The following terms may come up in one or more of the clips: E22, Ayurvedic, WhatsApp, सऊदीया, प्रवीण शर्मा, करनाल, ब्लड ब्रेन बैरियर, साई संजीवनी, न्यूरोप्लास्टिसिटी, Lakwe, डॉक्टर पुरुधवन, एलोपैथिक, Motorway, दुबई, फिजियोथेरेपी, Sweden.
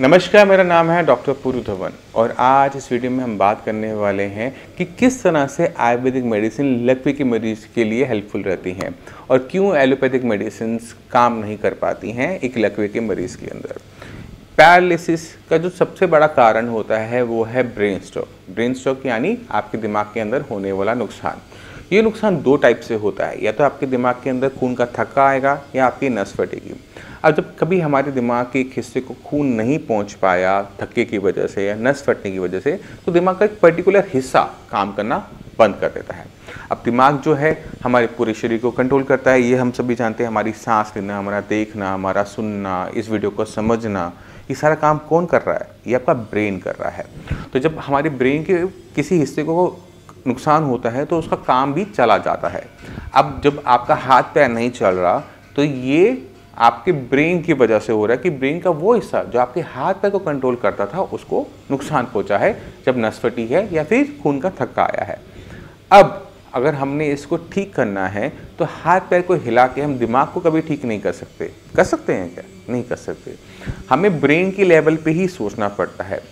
नमस्कार, मेरा नाम है डॉक्टर पुरुधवन और आज इस वीडियो में हम बात करने वाले हैं कि किस तरह से आयुर्वेदिक मेडिसिन लकवे के मरीज के लिए हेल्पफुल रहती हैं और क्यों एलोपैथिक मेडिसिन काम नहीं कर पाती हैं एक लकवे के मरीज़ के अंदर। पैरालिसिस का जो सबसे बड़ा कारण होता है वो है ब्रेन स्ट्रोक। ब्रेन स्ट्रोक यानी आपके दिमाग के अंदर होने वाला नुकसान। ये नुकसान दो टाइप से होता है, या तो आपके दिमाग के अंदर खून का थक्का आएगा या आपकी नस फटेगी। अब जब कभी हमारे दिमाग के एक हिस्से को खून नहीं पहुंच पाया थक्के की वजह से या नस फटने की वजह से, तो दिमाग का एक पर्टिकुलर हिस्सा काम करना बंद कर देता है। अब दिमाग जो है हमारे पूरे शरीर को कंट्रोल करता है, ये हम सभी जानते हैं। हमारी सांस लेना, हमारा देखना, हमारा सुनना, इस वीडियो को समझना, ये सारा काम कौन कर रहा है? ये आपका ब्रेन कर रहा है। तो जब हमारे ब्रेन के किसी हिस्से को नुकसान होता है तो उसका काम भी चला जाता है। अब जब आपका हाथ पैर नहीं चल रहा तो ये आपके ब्रेन की वजह से हो रहा है कि ब्रेन का वो हिस्सा जो आपके हाथ पैर को कंट्रोल करता था उसको नुकसान पहुंचा है जब नस फटी है या फिर खून का थक्का आया है। अब अगर हमने इसको ठीक करना है तो हाथ पैर को हिला के हम दिमाग को कभी ठीक नहीं कर सकते। कर सकते हैं क्या? नहीं कर सकते। हमें ब्रेन के लेवल पे ही सोचना पड़ता है।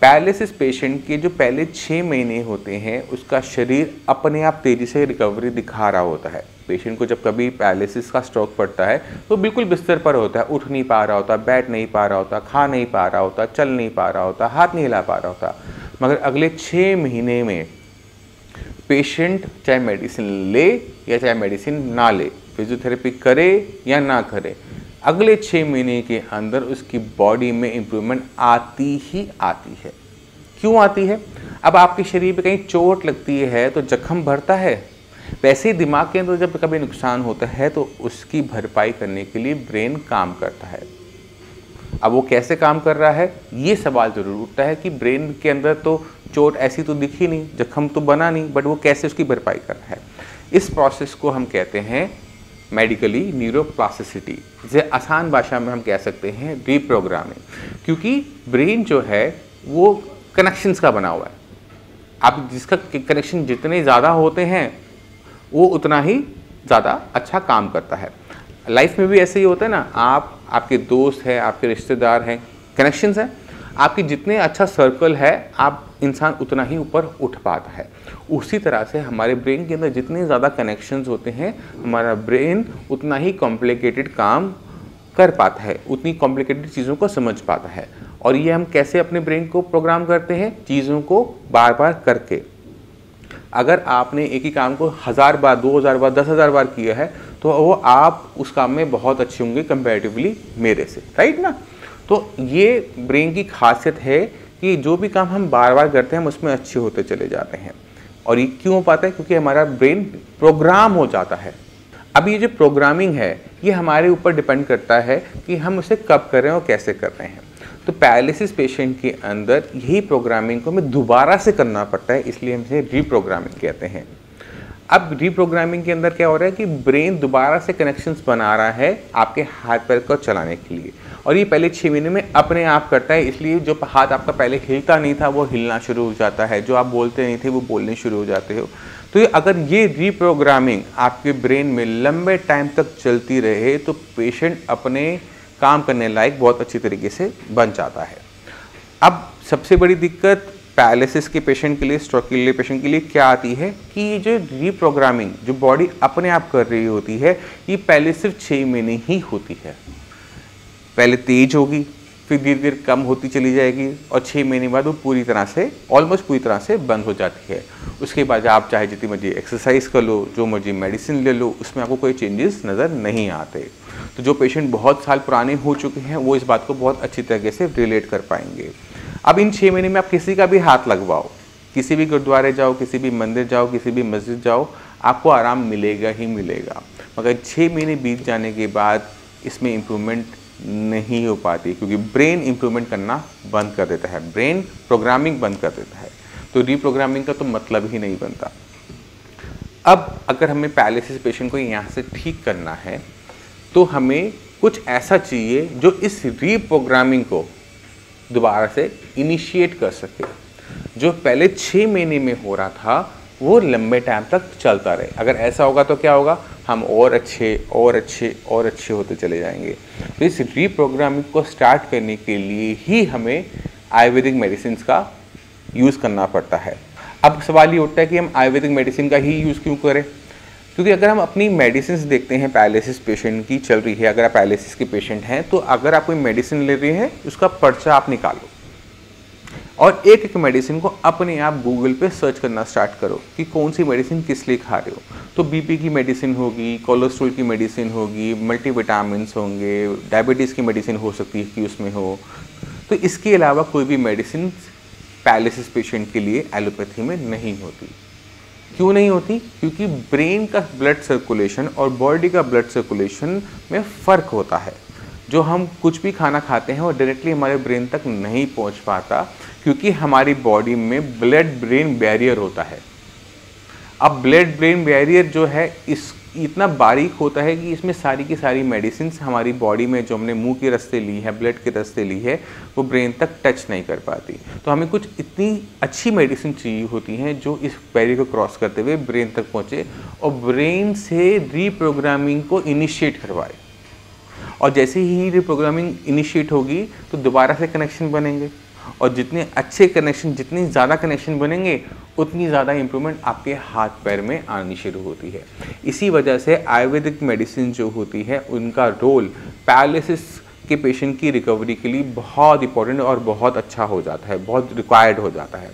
पैरालिसिस पेशेंट के जो पहले 6 महीने होते हैं उसका शरीर अपने आप तेज़ी से रिकवरी दिखा रहा होता है। पेशेंट को जब कभी पैरालिसिस का स्ट्रोक पड़ता है तो बिल्कुल बिस्तर पर होता है, उठ नहीं पा रहा होता, बैठ नहीं पा रहा होता, खा नहीं पा रहा होता, चल नहीं पा रहा होता, हाथ नहीं हिला पा रहा होता। मगर अगले 6 महीने में पेशेंट चाहे मेडिसिन ले या चाहे मेडिसिन ना ले, फिजियोथेरेपी करे या ना करे, अगले 6 महीने के अंदर उसकी बॉडी में इम्प्रूवमेंट आती ही आती है। क्यों आती है? अब आपके शरीर पर कहीं चोट लगती है तो जख्म भरता है, वैसे ही दिमाग के अंदर जब कभी नुकसान होता है तो उसकी भरपाई करने के लिए ब्रेन काम करता है। अब वो कैसे काम कर रहा है ये सवाल ज़रूर उठता है कि ब्रेन के अंदर तो चोट ऐसी तो दिखी नहीं, जख्म तो बना नहीं, बट वो कैसे उसकी भरपाई कर रहा है। इस प्रोसेस को हम कहते हैं मेडिकली न्यूरोप्लास्टिसिटी, जिसे आसान भाषा में हम कह सकते हैं रीप्रोग्रामिंग। क्योंकि ब्रेन जो है वो कनेक्शंस का बना हुआ है। आप जिसका कनेक्शन जितने ज़्यादा होते हैं वो उतना ही ज़्यादा अच्छा काम करता है। लाइफ में भी ऐसे ही होता है ना, आपके दोस्त हैं, आपके रिश्तेदार हैं, कनेक्शंस हैं, आपके जितने अच्छा सर्कल है आप इंसान उतना ही ऊपर उठ पाता है। उसी तरह से हमारे ब्रेन के अंदर जितने ज़्यादा कनेक्शंस होते हैं हमारा ब्रेन उतना ही कॉम्प्लिकेटेड काम कर पाता है, उतनी कॉम्प्लिकेटेड चीज़ों को समझ पाता है। और ये हम कैसे अपने ब्रेन को प्रोग्राम करते हैं? चीज़ों को बार बार करके। अगर आपने एक ही काम को 1000 बार, 2000 बार, 10000 बार किया है तो वो आप उस काम में बहुत अच्छे होंगे कंपैरेटिवली मेरे से, राइट ना। तो ये ब्रेन की खासियत है कि जो भी काम हम बार बार करते हैं हम उसमें अच्छे होते चले जाते हैं। और ये क्यों हो पाता है? क्योंकि हमारा ब्रेन प्रोग्राम हो जाता है। अब ये जो प्रोग्रामिंग है ये हमारे ऊपर डिपेंड करता है कि हम उसे कब कर रहे हैं और कैसे कर रहे हैं। तो पैरालिसिस पेशेंट के अंदर यही प्रोग्रामिंग को हमें दोबारा से करना पड़ता है, इसलिए हम इसे रीप्रोग्रामिंग कहते हैं। अब रीप्रोग्रामिंग के अंदर क्या हो रहा है कि ब्रेन दोबारा से कनेक्शंस बना रहा है आपके हाथ पैर को चलाने के लिए, और ये पहले 6 महीने में अपने आप करता है। इसलिए जो हाथ आपका पहले हिलता नहीं था वो हिलना शुरू हो जाता है, जो आप बोलते नहीं थे वो बोलने शुरू हो जाते हो। तो अगर ये रीप्रोग्रामिंग आपके ब्रेन में लंबे टाइम तक चलती रहे तो पेशेंट अपने काम करने लायक बहुत अच्छी तरीके से बन जाता है। अब सबसे बड़ी दिक्कत पैरालिसिस के पेशेंट के लिए, स्ट्रोक के लिए पेशेंट के लिए क्या आती है कि ये जो रीप्रोग्रामिंग जो बॉडी अपने आप कर रही होती है ये पहले सिर्फ 6 महीने ही होती है। पहले तेज होगी, फिर धीरे धीरे कम होती चली जाएगी और 6 महीने बाद वो पूरी तरह से, ऑलमोस्ट पूरी तरह से बंद हो जाती है। उसके बाद आप चाहे जितनी मर्जी एक्सरसाइज कर लो, जो मर्जी मेडिसिन ले लो, उसमें आपको कोई चेंजेस नज़र नहीं आते। तो जो पेशेंट बहुत साल पुराने हो चुके हैं वो इस बात को बहुत अच्छी तरीके से रिलेट कर पाएंगे। अब इन 6 महीने में आप किसी का भी हाथ लगवाओ, किसी भी गुरुद्वारे जाओ, किसी भी मंदिर जाओ, किसी भी मस्जिद जाओ, आपको आराम मिलेगा ही मिलेगा। मगर 6 महीने बीत जाने के बाद इसमें इम्प्रूवमेंट नहीं हो पाती, क्योंकि ब्रेन इम्प्रूवमेंट करना बंद कर देता है, ब्रेन प्रोग्रामिंग बंद कर देता है। तो रीप्रोग्रामिंग का तो मतलब ही नहीं बनता। अब अगर हमें पैरालिसिस पेशेंट को यहाँ से ठीक करना है तो हमें कुछ ऐसा चाहिए जो इस रीप्रोग्रामिंग को दोबारा से इनिशिएट कर सके। जो पहले 6 महीने में हो रहा था वो लंबे टाइम तक चलता रहे। अगर ऐसा होगा तो क्या होगा? हम और अच्छे होते चले जाएंगे। तो इस रीप्रोग्रामिंग को स्टार्ट करने के लिए ही हमें आयुर्वेदिक मेडिसिन का यूज़ करना पड़ता है। अब सवाल ये उठता है कि हम आयुर्वेदिक मेडिसिन का ही यूज़ क्यों करें, क्योंकि अगर हम अपनी मेडिसिन देखते हैं पैरालिसिस पेशेंट की चल रही है, अगर आप पैरालिसिस के पेशेंट हैं तो अगर आप कोई मेडिसिन ले रहे हैं उसका पर्चा आप निकालो और एक एक मेडिसिन को अपने आप गूगल पे सर्च करना स्टार्ट करो कि कौन सी मेडिसिन किस लिए खा रहे हो। तो बीपी की मेडिसिन होगी, कोलेस्ट्रॉल की मेडिसिन होगी, मल्टीविटामिन्स होंगे, डायबिटीज़ की मेडिसिन हो सकती है कि उसमें हो। तो इसके अलावा कोई भी मेडिसिन पैरालिसिस पेशेंट के लिए एलोपैथी में नहीं होती। क्यों नहीं होती? क्योंकि ब्रेन का ब्लड सर्कुलेशन और बॉडी का ब्लड सर्कुलेशन में फ़र्क होता है। जो हम कुछ भी खाना खाते हैं वो डायरेक्टली हमारे ब्रेन तक नहीं पहुंच पाता, क्योंकि हमारी बॉडी में ब्लड ब्रेन बैरियर होता है। अब ब्लड ब्रेन बैरियर जो है इस इतना बारीक होता है कि इसमें सारी की सारी मेडिसिन हमारी बॉडी में जो हमने मुंह के रास्ते ली है, ब्लड के रास्ते ली है, वो ब्रेन तक टच नहीं कर पाती। तो हमें कुछ इतनी अच्छी मेडिसिन चाहिए होती हैं जो इस बैरियर को क्रॉस करते हुए ब्रेन तक पहुँचे और ब्रेन से रीप्रोग्रामिंग को इनिशिएट करवाए। और जैसे ही रिप्रोग्रामिंग इनिशिएट होगी तो दोबारा से कनेक्शन बनेंगे, और जितने अच्छे कनेक्शन, जितने ज़्यादा कनेक्शन बनेंगे उतनी ज़्यादा इम्प्रूवमेंट आपके हाथ पैर में आनी शुरू होती है। इसी वजह से आयुर्वेदिक मेडिसिन जो होती है उनका रोल पैरालिसिस के पेशेंट की रिकवरी के लिए बहुत इंपॉर्टेंट और बहुत अच्छा हो जाता है, बहुत रिक्वायर्ड हो जाता है।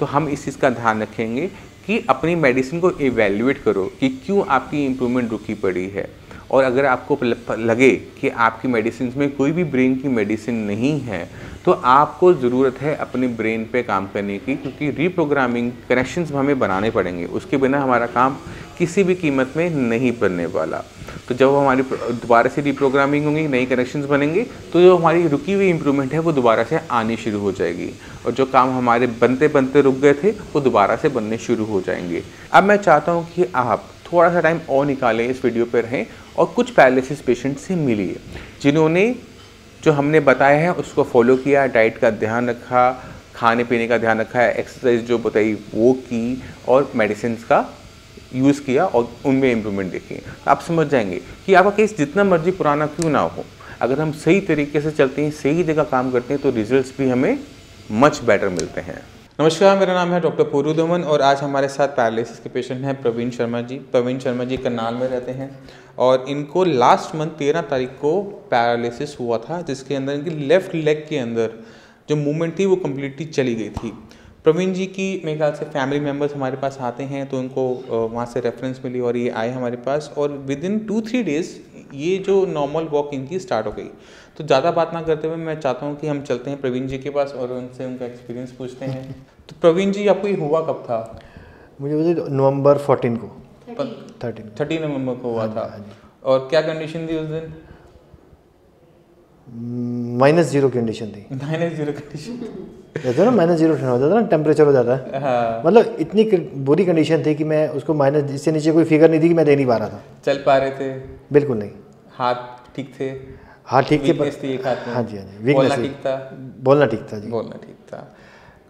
तो हम इस चीज़ का ध्यान रखेंगे कि अपनी मेडिसिन को एवेल्यूएट करो कि क्यों आपकी इम्प्रूवमेंट रुकी पड़ी है। और अगर आपको लगे कि आपकी मेडिसिन में कोई भी ब्रेन की मेडिसिन नहीं है तो आपको ज़रूरत है अपने ब्रेन पे काम करने की, क्योंकि रीप्रोग्रामिंग कनेक्शंस हमें बनाने पड़ेंगे। उसके बिना हमारा काम किसी भी कीमत में नहीं बनने वाला। तो जब हमारी दोबारा से रीप्रोग्रामिंग होंगी, नई कनेक्शंस बनेंगे, तो जो हमारी रुकी हुई इम्प्रूवमेंट है वो दोबारा से आनी शुरू हो जाएगी और जो काम हमारे बनते बनते रुक गए थे वो दोबारा से बनने शुरू हो जाएंगे। अब मैं चाहता हूँ कि आप थोड़ा सा टाइम और निकालें, इस वीडियो पर रहें और कुछ पैरालिसिस पेशेंट से मिलिए जिन्होंने जो हमने बताया है उसको फॉलो किया, डाइट का ध्यान रखा, खाने पीने का ध्यान रखा, एक्सरसाइज जो बताई वो की और मेडिसिन का यूज़ किया और उनमें इम्प्रूवमेंट देखी। आप समझ जाएंगे कि आपका केस जितना मर्जी पुराना क्यों ना हो, अगर हम सही तरीके से चलते हैं, सही जगह काम करते हैं तो रिजल्ट्स भी हमें मच बेटर मिलते हैं। नमस्कार, मेरा नाम है डॉक्टर पुरुधवन और आज हमारे साथ पैरालिसिस के पेशेंट हैं प्रवीण शर्मा जी। प्रवीण शर्मा जी करनाल में रहते हैं और इनको लास्ट मंथ 13 तारीख को पैरालिसिस हुआ था, जिसके अंदर इनकी लेफ़्ट लेग के अंदर जो मूवमेंट थी वो कम्प्लीटली चली गई थी। प्रवीण जी की मेरे ख्याल से फैमिली मेम्बर्स हमारे पास आते हैं तो उनको वहाँ से रेफरेंस मिली और ये आए हमारे पास और विदिन 2-3 डेज़ ये जो नॉर्मल वॉक इनकी स्टार्ट हो गई। तो ज़्यादा बात ना करते हुए मैं चाहता हूँ कि हम चलते हैं प्रवीण जी के पास और उनसे उनका एक्सपीरियंस पूछते हैं। तो प्रवीण जी, आपको ये हुआ कब था? मुझे नवंबर 14 को 13 नवंबर को हुआ था। और क्या कंडीशन थी उस दिन? -0 कंडीशन थी। -0 कंडीशन जैसे ना -0 ठंडा हो जाता है ना, टेम्परेचर हो जाता है। हाँ। मतलब इतनी बुरी कंडीशन थी कि मैं उसको माइनस, इससे नीचे कोई फिगर नहीं थी कि मैं दे नहीं पा रहा था। चल पा रहे थे? बिल्कुल नहीं। हाथ ठीक थे? हाथ ठीक थे। हाँ जी, हाँ जी, वीकनेस ठीक था। बोलना ठीक था जी, बोलना ठीक था।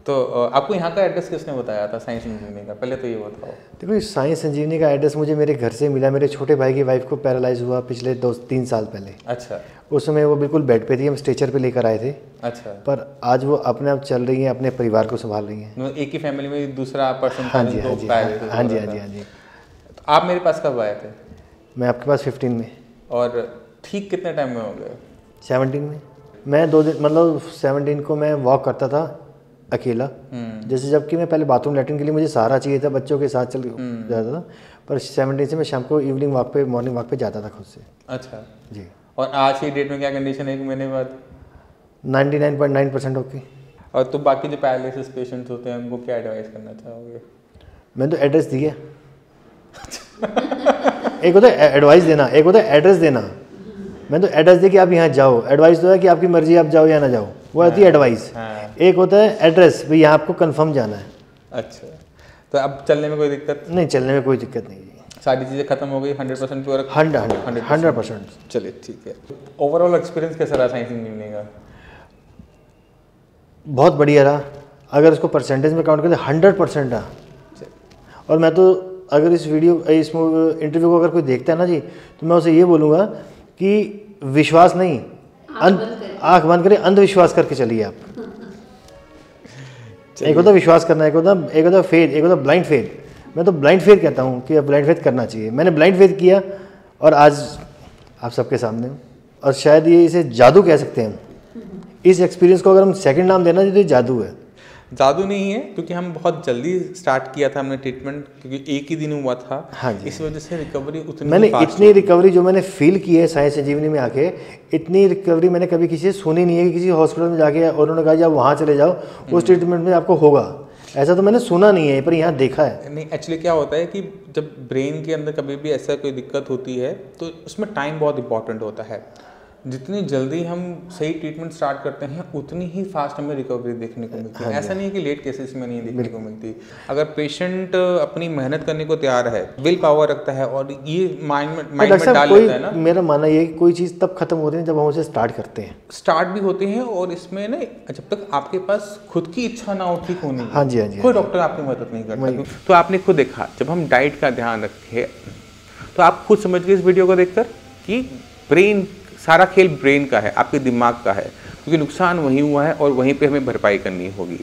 तो आपको यहाँ का एड्रेस किसने बताया था? साई संजीवनी का? पहले तो ये बताओ। देखो, साई संजीवनी का एड्रेस मुझे मेरे घर से मिला। मेरे छोटे भाई की वाइफ को पैरालाइज हुआ पिछले 2-3 साल पहले। अच्छा। उस समय वो बिल्कुल बेड पे थी, हम स्ट्रेचर पे लेकर आए थे। अच्छा। पर आज वो अपने आप चल रही हैं, अपने परिवार को संभाल रही हैं। एक ही फैमिली में दूसरा पर्सन? हाँ जी, हाँ जी, हाँ जी, हाँ जी। आप मेरे पास कब आए थे? मैं आपके पास 15 में। और ठीक कितने टाइम में हो गए? 17 में। मैं 2 दिन, मतलब 17 को मैं वॉक करता था अकेला, जैसे जबकि मैं पहले बाथरूम लेटरिन के लिए मुझे सहारा चाहिए था, बच्चों के साथ चल जाता था, पर 17 से मैं शाम को इवनिंग वॉक पे, मॉर्निंग वॉक पे जाता था खुद से। अच्छा जी। और आज की डेट में क्या कंडीशन है? एक महीने बाद 99.9% ओके। और तो बाकी जो पैरालिसिस पेशेंट्स होते हैं उनको क्या एडवाइस करना चाहोगे? मैंने तो एड्रेस दिया। एक होता है एडवाइस देना, एक होता है एड्रेस देना। मैंने तो एड्रेस दिया कि आप यहाँ जाओ। एडवाइस तो है कि आपकी मर्जी, आप जाओ या ना जाओ, वो आती है एडवाइस। हाँ। एक होता है एड्रेस, भाई यहाँ आपको कंफर्म जाना है। अच्छा। तो अब चलने में कोई दिक्कत नहीं? चलने में कोई दिक्कत नहीं, सारी चीज़ें खत्म हो गई। 100% प्योर? 100%। चलिए ठीक है। ओवरऑल एक्सपीरियंस कैसा रहा साइंस इंजीनियरिंग का? बहुत बढ़िया रहा। अगर उसको परसेंटेज में काउंट करें 100% रहा। और मैं तो अगर इस इंटरव्यू को अगर कोई देखता है ना जी, तो मैं उसे ये बोलूँगा कि विश्वास नहीं, आँख बंद करें, अंधविश्वास करके चलिए आप। एक होता विश्वास करना, एक होता फेथ, एक होता ब्लाइंड फेथ। मैं तो ब्लाइंड फेथ कहता हूँ कि ब्लाइंड फेथ करना चाहिए। मैंने ब्लाइंड फेथ किया और आज आप सबके सामने हूँ। और शायद ये इसे जादू कह सकते हैं। इस एक्सपीरियंस को अगर हम सेकंड नाम देना चाहिए तो जादू है। जादू नहीं है क्योंकि हम बहुत जल्दी स्टार्ट किया था हमने ट्रीटमेंट, क्योंकि एक ही दिन हुआ था। हाँ जी, इस वजह से रिकवरी उतनी, मैंने इतनी रिकवरी जो मैंने फील की है साई संजीवनी में आके, इतनी रिकवरी मैंने कभी किसी से सुनी नहीं है कि किसी हॉस्पिटल में जाके और उन्होंने कहा जाओ वहाँ चले जाओ, उस ट्रीटमेंट में आपको होगा, ऐसा तो मैंने सुना नहीं है, पर यहाँ देखा है। नहीं, एक्चुअली क्या होता है कि जब ब्रेन के अंदर कभी भी ऐसा कोई दिक्कत होती है तो उसमें टाइम बहुत इंपॉर्टेंट होता है। जितनी जल्दी हम सही ट्रीटमेंट स्टार्ट करते हैं उतनी ही फास्ट हमें रिकवरी देखने को मिलती है। ऐसा नहीं है कि लेट केसेस में नहीं देखने को मिलती। अगर पेशेंट अपनी मेहनत करने को तैयार है, विल पावर रखता है और ये माइंड में डाल लेता है ना। मेरा मानना ये कि कोई चीज़ तब खत्म होती है जब हम उसे स्टार्ट करते हैं। स्टार्ट भी होते हैं और इसमें ना जब तक आपके पास खुद की इच्छा ना हो ठीक होने, हाँ जी हाँ जी, कोई डॉक्टर आपकी मदद नहीं करता। तो आपने खुद देखा जब हम डाइट का ध्यान रखे तो आप खुद समझ गए इस वीडियो को देखकर कि ब्रेन, सारा खेल ब्रेन का है, आपके दिमाग का है, क्योंकि नुकसान वहीं हुआ है और वहीं पे हमें भरपाई करनी होगी।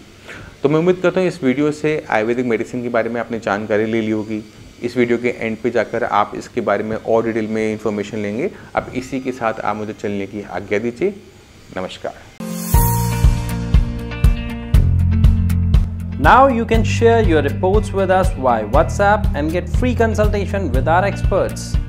तो मैं उम्मीद करता हूँ इस वीडियो से आयुर्वेदिक मेडिसिन के बारे में आपने जानकारी ले ली होगी। इस वीडियो के एंड पे जाकर आप इसके बारे में और डिटेल में इंफॉर्मेशन लेंगे। अब इसी के साथ आप मुझे चलने की आज्ञा दीजिए। नमस्कार। Now you can share your reports with us via WhatsApp and get free consultation with our experts.